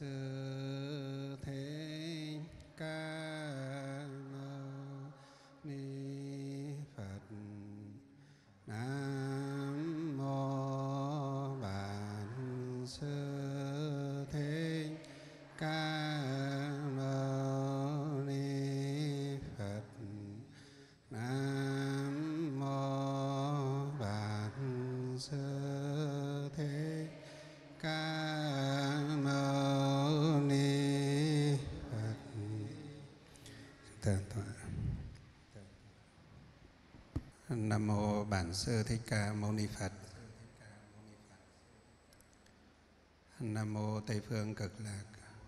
Sư Thế Ca Mâu Ni Phật. Nam mô Bản Sư Thế Ca Mâu Ni Phật. Nam mô Bản Sư Thế Ca Mâu Ni Phật. Nam mô Bản Sư Thích Ca Mâu Ni Phật. Nam mô Tây Phương Cực Lạc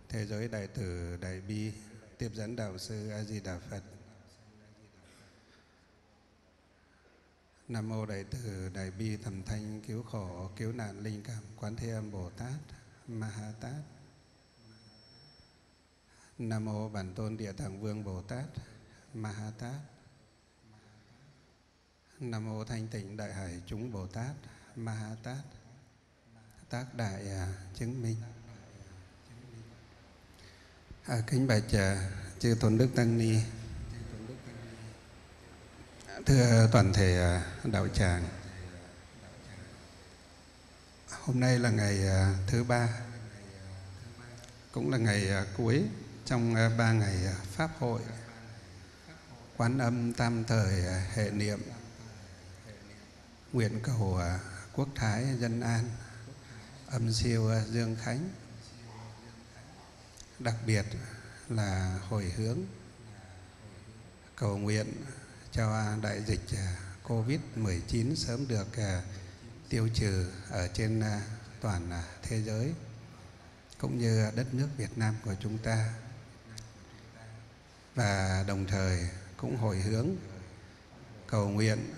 Thế Giới Đại Tử Đại Bi Tiếp Dẫn Đạo Sư A Di Đà Phật. Nam mô Đại Từ Đại Bi Thầm Thanh Cứu Khổ Cứu Nạn Linh Cảm Quán Thế Âm Bồ Tát Ma Ha Tát. Nam mô Bản Tôn Địa Tạng Vương Bồ Tát Ma Ha Tát. Nam mô Thanh Tịnh Đại Hải Chúng Bồ Tát Ma Ha Tát. Tác Đại Chứng Minh. Kính bạch chư Tôn Đức Tăng Ni, thưa toàn thể đạo tràng, hôm nay là ngày thứ ba, cũng là ngày cuối trong 3 ngày Pháp hội Quán Âm Tam Thời Hệ Niệm Nguyện Cầu Quốc Thái Dân An, Âm Siêu Dương Khánh, đặc biệt là hồi hướng cầu nguyện cho đại dịch COVID-19 sớm được tiêu trừ ở trên toàn thế giới, cũng như đất nước Việt Nam của chúng ta. Và đồng thời cũng hồi hướng cầu nguyện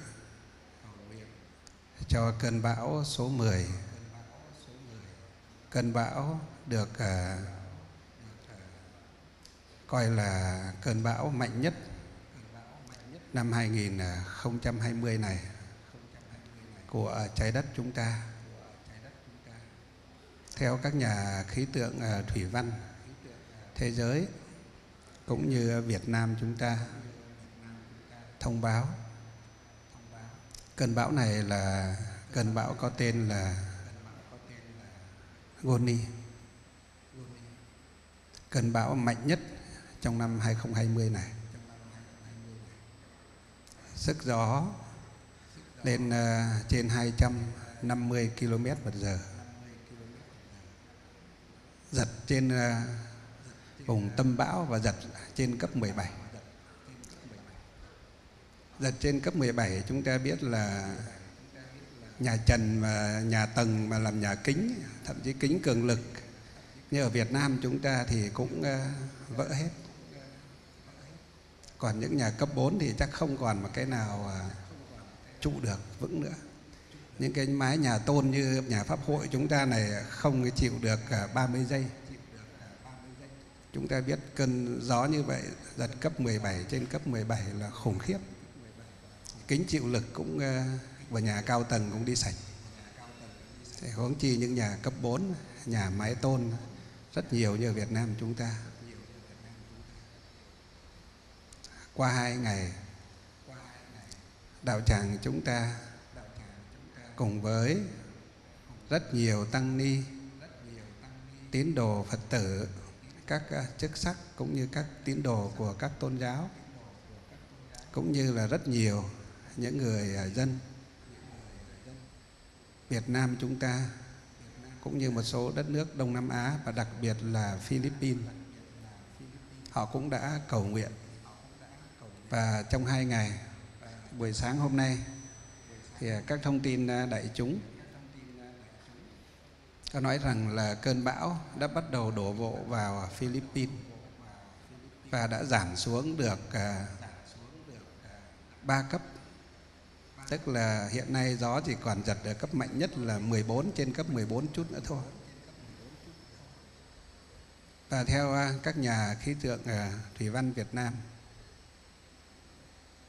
cho cơn bão số 10. Cơn bão được coi là cơn bão mạnh nhất năm 2020 này của trái đất chúng ta. Theo các nhà khí tượng thủy văn thế giới cũng như Việt Nam chúng ta thông báo, cơn bão này là cơn bão có tên là Goni, cơn bão mạnh nhất trong năm 2020 này. Sức gió lên trên 250 km/h, giật trên vùng tâm bão và giật trên cấp 17. Giật trên cấp 17 chúng ta biết là nhà trần và nhà tầng mà làm nhà kính, thậm chí kính cường lực như ở Việt Nam chúng ta thì cũng vỡ hết. Còn những nhà cấp 4 thì chắc không còn một cái nào trụ được vững nữa. Những cái mái nhà tôn như nhà Pháp hội chúng ta này không chịu được 30 giây. Chúng ta biết cơn gió như vậy, giật cấp 17 trên cấp 17 là khủng khiếp. Kính chịu lực cũng và nhà cao tầng cũng đi sạch. Thế huống chi những nhà cấp 4, nhà mái tôn rất nhiều như Việt Nam chúng ta. Qua 2 ngày, đạo tràng chúng ta cùng với rất nhiều tăng ni, tín đồ Phật tử, các chức sắc cũng như các tín đồ của các tôn giáo, cũng như là rất nhiều những người dân Việt Nam chúng ta, cũng như một số đất nước Đông Nam Á và đặc biệt là Philippines, họ cũng đã cầu nguyện. Và trong 2 ngày, buổi sáng hôm nay, thì các thông tin đại chúng có nói rằng là cơn bão đã bắt đầu đổ bộ vào Philippines và đã giảm xuống được 3 cấp. Tức là hiện nay gió chỉ còn giật ở cấp mạnh nhất là 14 trên cấp 14 chút nữa thôi. Và theo các nhà khí tượng thủy văn Việt Nam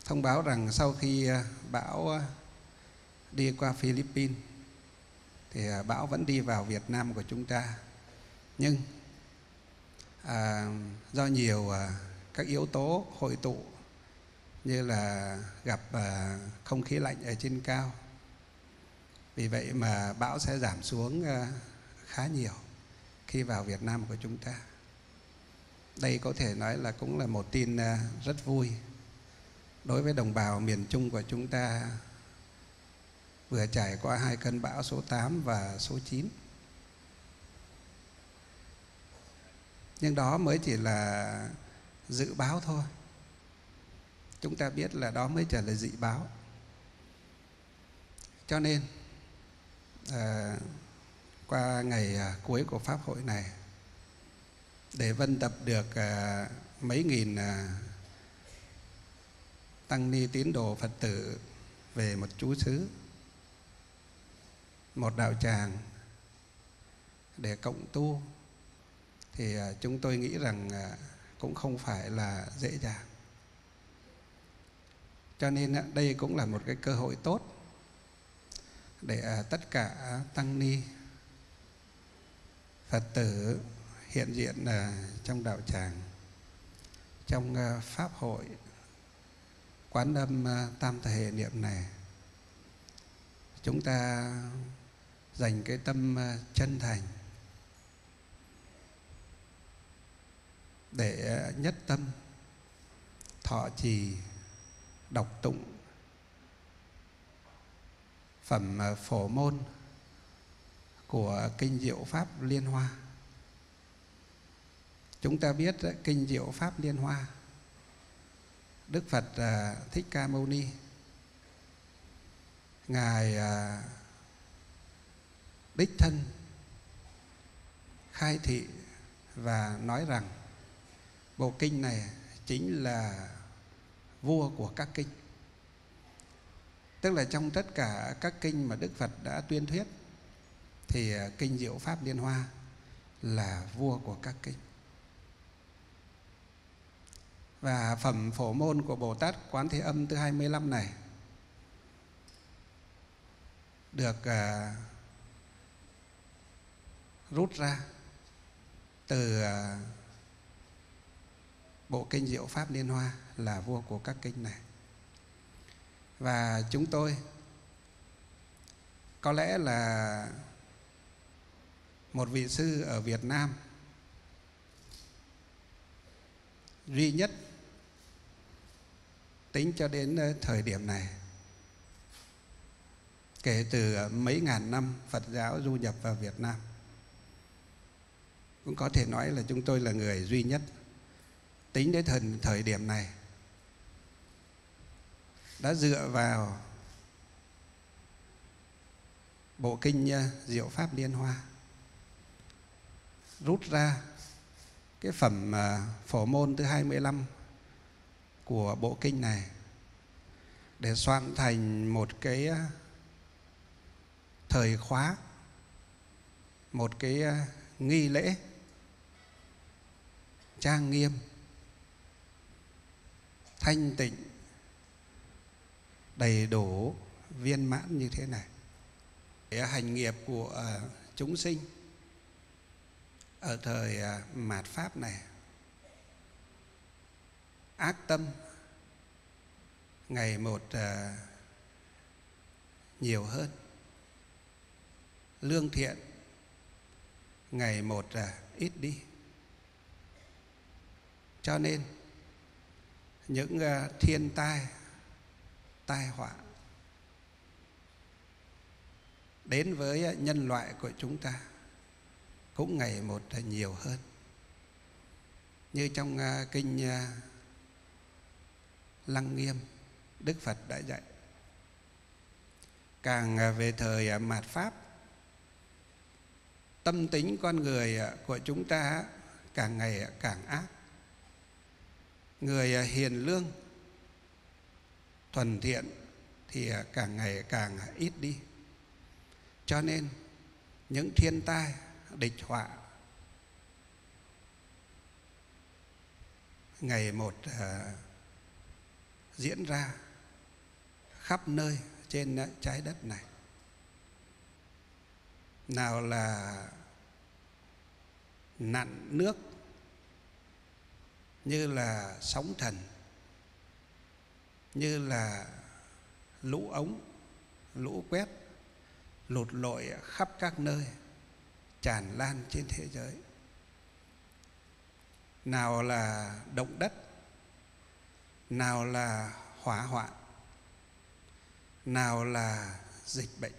thông báo rằng sau khi bão đi qua Philippines thì bão vẫn đi vào Việt Nam của chúng ta, nhưng do nhiều các yếu tố hội tụ như là gặp không khí lạnh ở trên cao. Vì vậy mà bão sẽ giảm xuống khá nhiều khi vào Việt Nam của chúng ta. Đây có thể nói là cũng là một tin rất vui đối với đồng bào miền Trung của chúng ta, vừa trải qua hai cơn bão số 8 và số 9. Nhưng đó mới chỉ là dự báo thôi. Chúng ta biết là đó mới chỉ là dự báo. Cho nên qua ngày cuối của Pháp hội này, để vân tập được mấy nghìn tăng ni tín đồ Phật tử về một trú xứ, một đạo tràng để cộng tu, thì chúng tôi nghĩ rằng cũng không phải là dễ dàng. Cho nên đây cũng là một cái cơ hội tốt để tất cả tăng ni Phật tử hiện diện trong đạo tràng, trong Pháp hội Quán Âm Tam Thể Niệm này, chúng ta dành cái tâm chân thành để nhất tâm thọ trì đọc tụng phẩm phổ môn của Kinh Diệu Pháp Liên Hoa. Chúng ta biết Kinh Diệu Pháp Liên Hoa, Đức Phật Thích Ca Mâu Ni Ngài đích thân khai thị và nói rằng bộ kinh này chính là vua của các kinh. Tức là trong tất cả các kinh mà Đức Phật đã tuyên thuyết thì Kinh Diệu Pháp Liên Hoa là vua của các kinh. Và phẩm phổ môn của Bồ Tát Quán Thế Âm thứ 25 này được rút ra từ bộ Kinh Diệu Pháp Liên Hoa là vua của các kinh này. Và chúng tôi có lẽ là một vị sư ở Việt Nam duy nhất tính cho đến thời điểm này, kể từ mấy ngàn năm Phật giáo du nhập vào Việt Nam, cũng có thể nói là chúng tôi là người duy nhất tính đến thời điểm này đã dựa vào bộ Kinh Diệu Pháp Liên Hoa, rút ra cái phẩm phổ môn thứ 25 của bộ kinh này để soạn thành một cái thời khóa, một cái nghi lễ trang nghiêm, thanh tịnh, đầy đủ, viên mãn như thế này để hành nghiệp của chúng sinh ở thời mạt Pháp này. Ác tâm ngày một nhiều hơn, lương thiện ngày một ít đi. Cho nên những thiên tai, tai họa đến với nhân loại của chúng ta cũng ngày một nhiều hơn. Như trong Kinh Lăng Nghiêm, Đức Phật đã dạy. Càng về thời mạt Pháp, tâm tính con người của chúng ta càng ngày càng ác. Người hiền lương, thuần thiện thì càng ngày càng ít đi. Cho nên những thiên tai, địch họa ngày một diễn ra khắp nơi trên trái đất này. Nào là nạn nước như là sóng thần, như là lũ ống, lũ quét, lụt lội khắp các nơi, tràn lan trên thế giới. Nào là động đất, nào là hỏa hoạn, nào là dịch bệnh.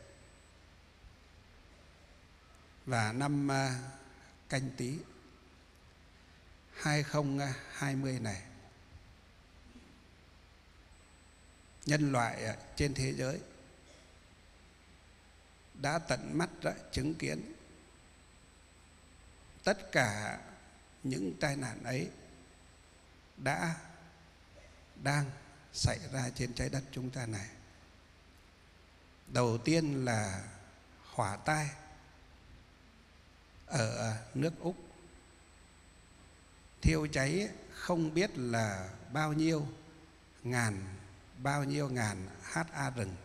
Và năm Canh Tý 2020 này, nhân loại trên thế giới đã tận mắt chứng kiến tất cả những tai nạn ấy đã đang xảy ra trên trái đất chúng ta này. Đầu tiên là hỏa tai ở nước Úc, thiêu cháy không biết là bao nhiêu ngàn ha rừng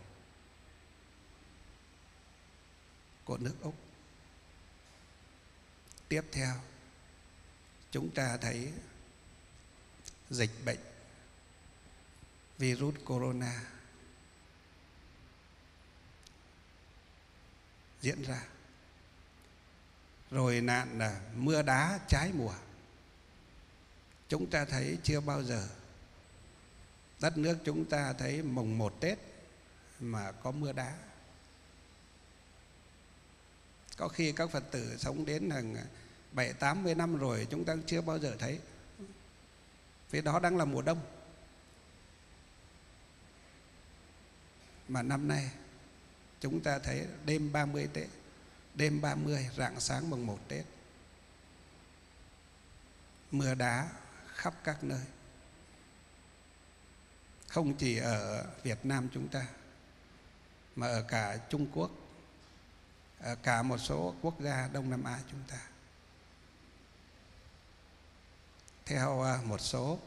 của nước Úc. Tiếp theo chúng ta thấy dịch bệnh virus corona diễn ra, rồi nạn là mưa đá trái mùa. Chúng ta thấy chưa bao giờ đất nước chúng ta thấy mùng 1 Tết mà có mưa đá. Có khi các Phật tử sống đến hàng 70-80 năm rồi chúng ta chưa bao giờ thấy. Vì đó đang là mùa đông. Mà năm nay chúng ta thấy đêm 30 Tết, đêm 30, rạng sáng mùng 1 Tết, mưa đá khắp các nơi. Không chỉ ở Việt Nam chúng ta, mà ở cả Trung Quốc, ở cả một số quốc gia Đông Nam Á chúng ta. Theo một số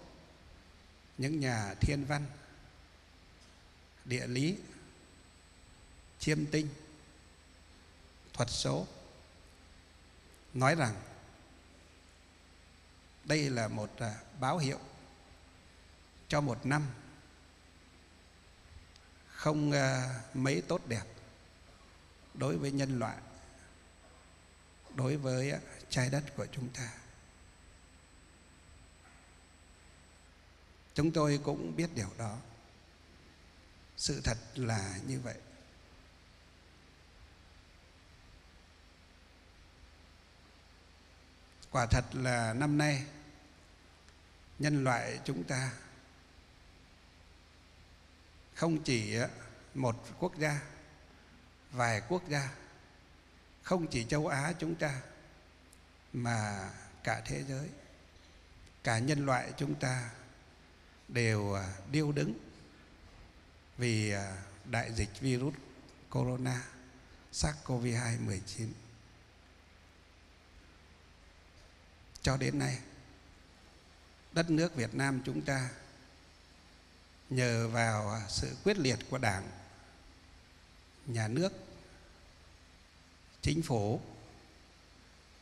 những nhà thiên văn, địa lý, chiêm tinh, thuật số, nói rằng đây là một báo hiệu cho một năm không mấy tốt đẹp đối với nhân loại, đối với trái đất của chúng ta. Chúng tôi cũng biết điều đó. Sự thật là như vậy. Quả thật là năm nay nhân loại chúng ta không chỉ một quốc gia, vài quốc gia, không chỉ châu Á chúng ta, mà cả thế giới, cả nhân loại chúng ta đều điêu đứng vì đại dịch virus corona SARS-CoV-2-19. Cho đến nay, đất nước Việt Nam chúng ta nhờ vào sự quyết liệt của Đảng, Nhà nước, Chính phủ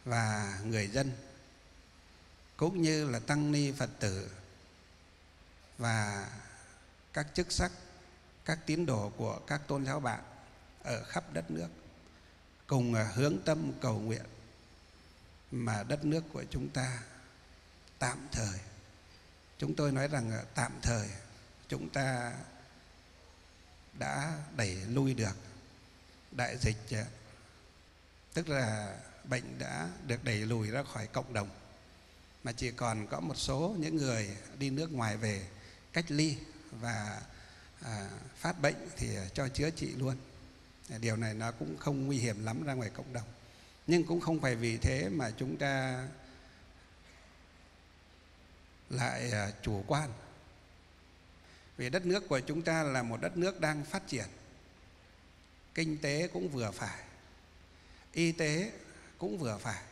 và người dân, cũng như là tăng ni Phật tử và các chức sắc, các tín đồ của các tôn giáo bạn ở khắp đất nước cùng hướng tâm cầu nguyện mà đất nước của chúng ta tạm thời, chúng tôi nói rằng tạm thời, chúng ta đã đẩy lui được đại dịch, tức là bệnh đã được đẩy lùi ra khỏi cộng đồng, mà chỉ còn có một số những người đi nước ngoài về cách ly và phát bệnh thì cho chữa trị luôn. Điều này nó cũng không nguy hiểm lắm ra ngoài cộng đồng. Nhưng cũng không phải vì thế mà chúng ta lại chủ quan. Vì đất nước của chúng ta là một đất nước đang phát triển. Kinh tế cũng vừa phải, y tế cũng vừa phải.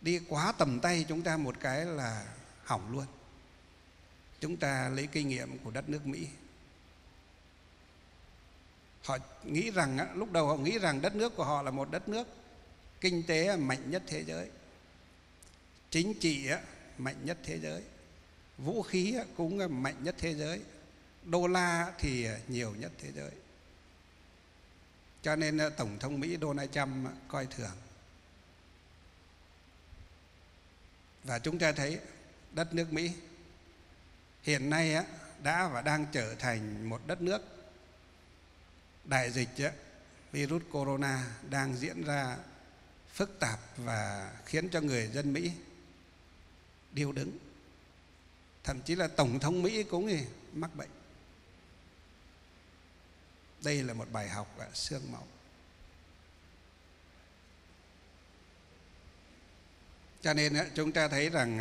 Đi quá tầm tay chúng ta một cái là hỏng luôn. Chúng ta lấy kinh nghiệm của đất nước Mỹ. Họ nghĩ rằng, lúc đầu họ nghĩ rằng đất nước của họ là một đất nước kinh tế mạnh nhất thế giới, chính trị mạnh nhất thế giới, Vũ khí cũng mạnh nhất thế giới, đô la thì nhiều nhất thế giới. Cho nên Tổng thống Mỹ Donald Trump coi thường. Và chúng ta thấy đất nước Mỹ hiện nay đã và đang trở thành một đất nước đại dịch virus corona đang diễn ra phức tạp và khiến cho người dân Mỹ điêu đứng. Thậm chí là Tổng thống Mỹ cũng mắc bệnh. Đây là một bài học xương máu. Cho nên chúng ta thấy rằng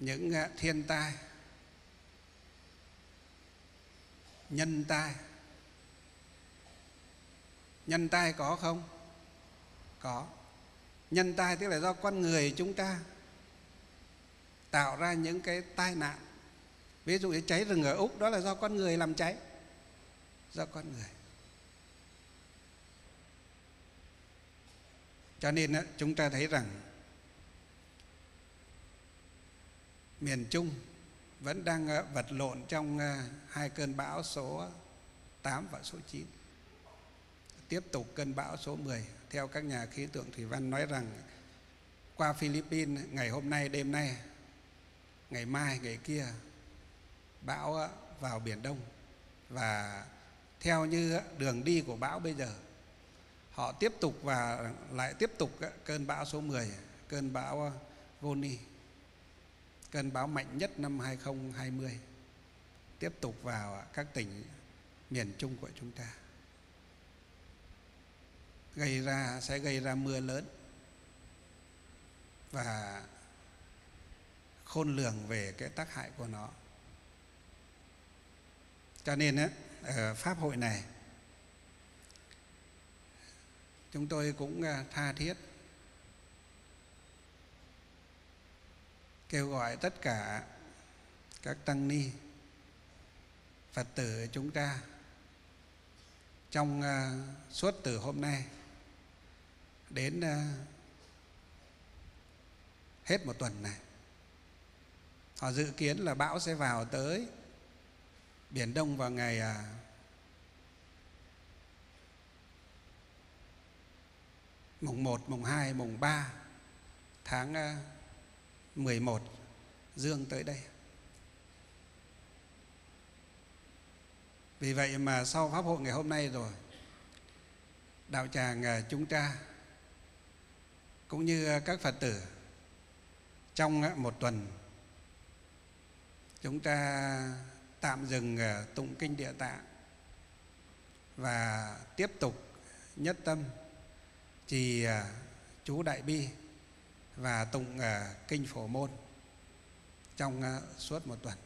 những thiên tai, nhân tai có không? Có. Nhân tai tức là do con người chúng ta tạo ra những cái tai nạn. Ví dụ như cháy rừng ở Úc, đó là do con người làm cháy, do con người. Cho nên chúng ta thấy rằng miền Trung vẫn đang vật lộn trong hai cơn bão số 8 và số 9. Tiếp tục cơn bão số 10. Theo các nhà khí tượng thủy văn nói rằng qua Philippines ngày hôm nay, đêm nay, ngày mai, ngày kia, bão vào Biển Đông. Và theo như đường đi của bão bây giờ, họ tiếp tục và lại tiếp tục cơn bão số 10, cơn bão Goni, cơn bão mạnh nhất năm 2020, tiếp tục vào các tỉnh miền Trung của chúng ta, sẽ gây ra mưa lớn và khôn lường về cái tác hại của nó. Cho nên ở Pháp hội này, chúng tôi cũng tha thiết kêu gọi tất cả các tăng ni, Phật tử chúng ta trong suốt từ hôm nay đến hết một tuần này. Họ dự kiến là bão sẽ vào tới Biển Đông vào ngày 1, 2, 3 tháng 11 dương tới đây. Vì vậy mà sau Pháp hội ngày hôm nay rồi, đạo tràng chúng ta cũng như các Phật tử trong một tuần chúng ta tạm dừng tụng kinh Địa Tạng và tiếp tục nhất tâm trì chú Đại Bi và tụng kinh Phổ Môn trong suốt một tuần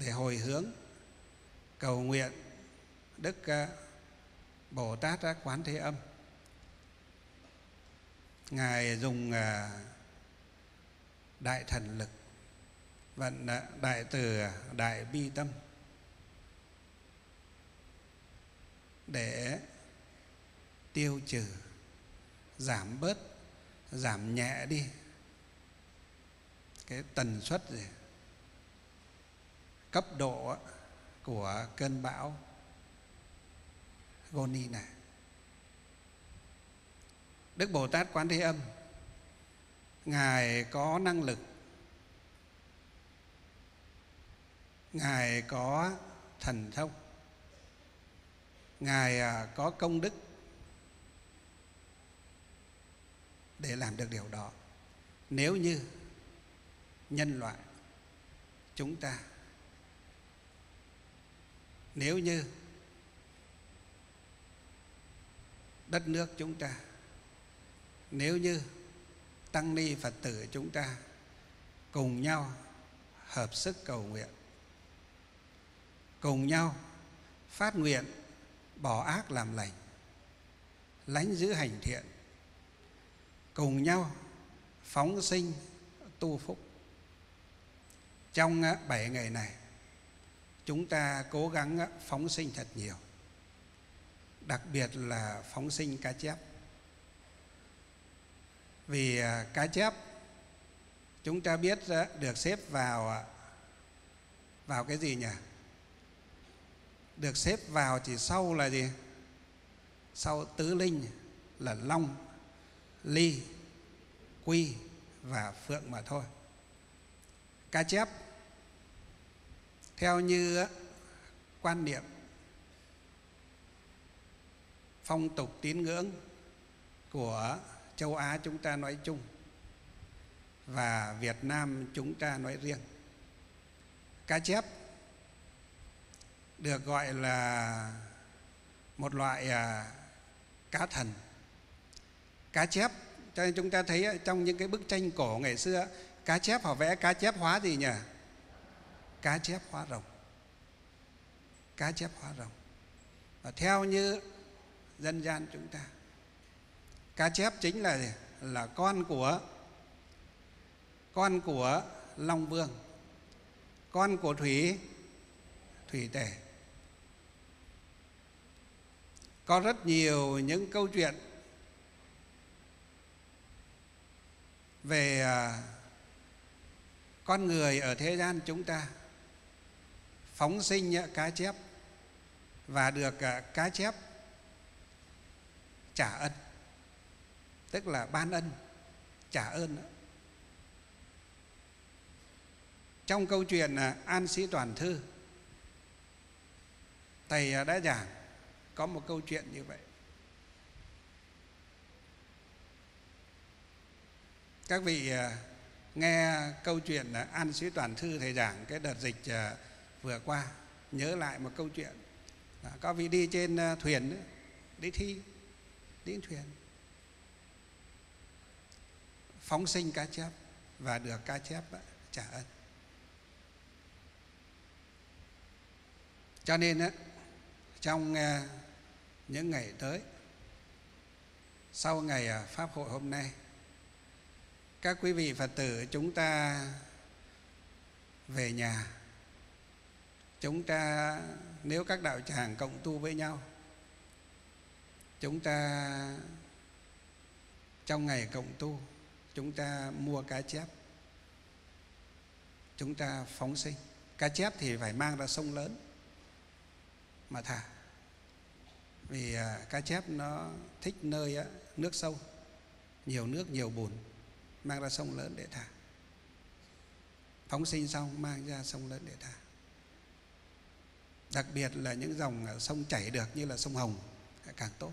để hồi hướng cầu nguyện Đức Bồ Tát Quán Thế Âm. Ngài dùng đại thần lực, vận đại từ đại bi tâm để tiêu trừ, giảm bớt, giảm nhẹ đi cái tần suất gì, cấp độ của cơn bão Goni này. Đức Bồ Tát Quán Thế Âm, Ngài có năng lực, Ngài có thần thông, Ngài có công đức để làm được điều đó. Nếu như nhân loại chúng ta, nếu như đất nước chúng ta, nếu như tăng ni Phật tử chúng ta cùng nhau hợp sức cầu nguyện, cùng nhau phát nguyện bỏ ác làm lành, lánh giữ hành thiện, cùng nhau phóng sinh tu phúc. Trong 7 ngày này, chúng ta cố gắng phóng sinh thật nhiều, đặc biệt là phóng sinh cá chép. Vì cá chép Chúng ta biết được xếp vào cái gì nhỉ? Được xếp vào chỉ sau là gì? Sau tứ linh là Long, Ly, Quy và Phượng mà thôi. Cá chép theo như quan niệm phong tục tín ngưỡng của châu Á chúng ta nói chung và Việt Nam chúng ta nói riêng, cá chép được gọi là một loại cá thần. Cá chép, cho nên chúng ta thấy trong những cái bức tranh cổ ngày xưa, cá chép họ vẽ cá chép hóa gì nhỉ? Cá chép hóa rồng. Cá chép hóa rồng. Và theo như dân gian chúng ta, cá chép chính là gì? Là con của Long Vương, con của Thủy Tể. Có rất nhiều những câu chuyện về con người ở thế gian chúng ta phóng sinh cá chép và được cá chép trả ân, tức là ban ân, trả ơn. Trong câu chuyện An Sĩ Toàn Thư, Thầy đã giảng có một câu chuyện như vậy. Các vị nghe câu chuyện An Sĩ Toàn Thư Thầy giảng cái đợt dịch vừa qua, nhớ lại một câu chuyện. Có vị đi trên thuyền, đi thuyền, phóng sinh cá chép và được cá chép trả ơn. Cho nên trong những ngày tới, sau ngày Pháp hội hôm nay, các quý vị Phật tử chúng ta về nhà, chúng ta nếu các đạo tràng cộng tu với nhau, chúng ta trong ngày cộng tu, chúng ta mua cá chép, chúng ta phóng sinh. Cá chép thì phải mang ra sông lớn mà thả, vì cá chép nó thích nơi nước sâu, nhiều nước, nhiều bùn, mang ra sông lớn để thả. Phóng sinh xong mang ra sông lớn để thả. Đặc biệt là những dòng sông chảy được như là sông Hồng càng tốt.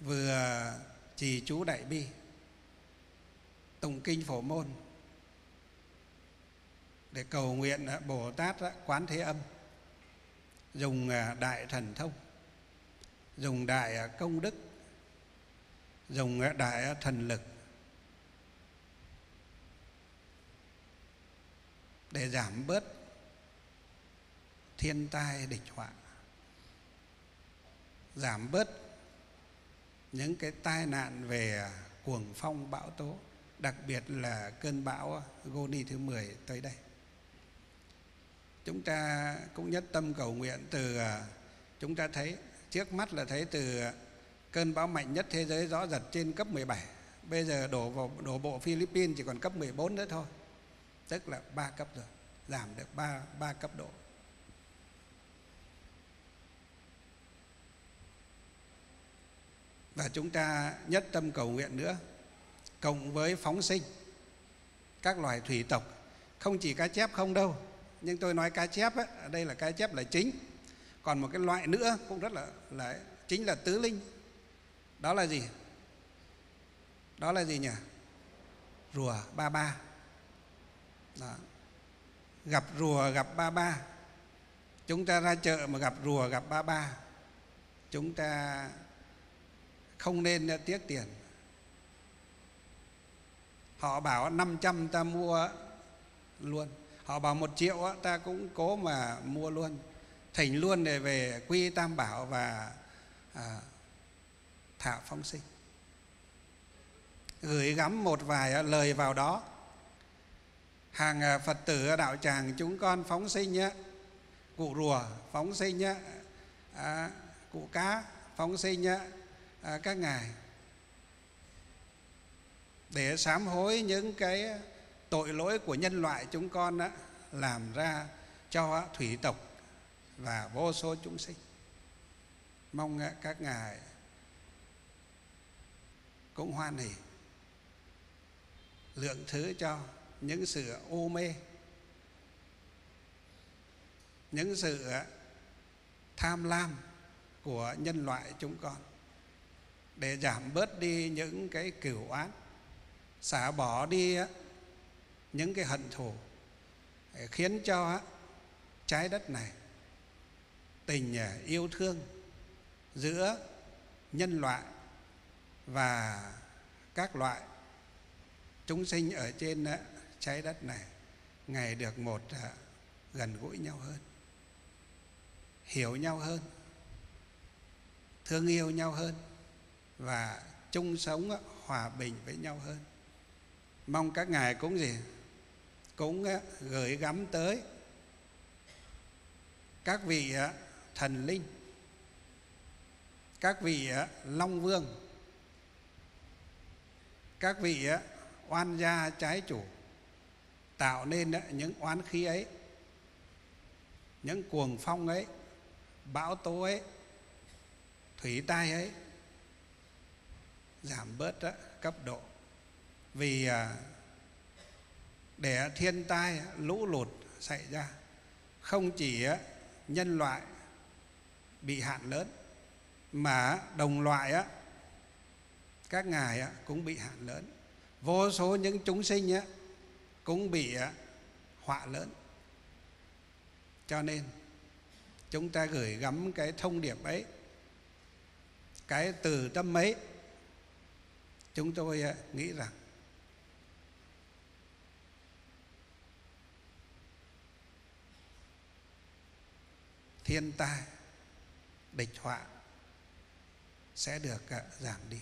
Vừa trì chú Đại Bi, tụng kinh Phổ Môn để cầu nguyện Bồ Tát Quán Thế Âm dùng đại thần thông, dùng đại công đức, dùng đại thần lực để giảm bớt thiên tai địch họa, giảm bớt những cái tai nạn về cuồng phong bão tố, đặc biệt là cơn bão Goni thứ 10 tới đây. Chúng ta cũng nhất tâm cầu nguyện từ, chúng ta thấy trước mắt là thấy từ cơn bão mạnh nhất thế giới rõ rệt trên cấp 17. Bây giờ đổ bộ Philippines chỉ còn cấp 14 nữa thôi. Tức là 3 cấp rồi, giảm được 3 cấp độ. Và chúng ta nhất tâm cầu nguyện nữa, cộng với phóng sinh các loài thủy tộc, không chỉ cá chép không đâu. Nhưng tôi nói cá chép ấy, ở đây là cá chép là chính. Còn một cái loại nữa cũng rất là chính là tứ linh. Đó là gì? Đó là gì nhỉ? Rùa ba ba. Đó. Gặp rùa gặp ba ba. Chúng ta ra chợ mà gặp rùa gặp ba ba, chúng ta không nên tiếc tiền. Họ bảo 500 ta mua luôn, họ bảo 1 triệu ta cũng cố mà mua luôn, thành luôn để về quy tam bảo và thả phóng sinh. Gửi gắm một vài lời vào đó. Hàng Phật tử đạo tràng chúng con phóng sinh nhé, cụ rùa phóng sinh nhé, cụ cá phóng sinh nhé, các ngài để sám hối những cái tội lỗi của nhân loại chúng con đó, làm ra cho thủy tộc và vô số chúng sinh. Mong các ngài cũng hoan hỉ lượng thứ cho những sự ô mê, những sự tham lam của nhân loại chúng con, để giảm bớt đi những cái cửu oán, xả bỏ đi những cái hận thù, để khiến cho trái đất này tình yêu thương giữa nhân loại và các loại chúng sinh ở trên trái đất này ngày được một gần gũi nhau hơn, hiểu nhau hơn, thương yêu nhau hơn và chung sống hòa bình với nhau hơn. Mong các ngài cũng gì? Cũng gửi gắm tới các vị thần linh, các vị long vương, các vị oan gia trái chủ tạo nên những oán khí ấy, những cuồng phong ấy, bão tố ấy, thủy tai ấy, giảm bớt cấp độ. Vì để thiên tai lũ lụt xảy ra, không chỉ nhân loại bị hạn lớn mà đồng loại các ngài cũng bị hạn lớn, vô số những chúng sinh cũng bị họa lớn. Cho nên chúng ta gửi gắm cái thông điệp ấy, cái từ tâm ấy, chúng tôi nghĩ rằng thiên tai, địch họa sẽ được giảm đi.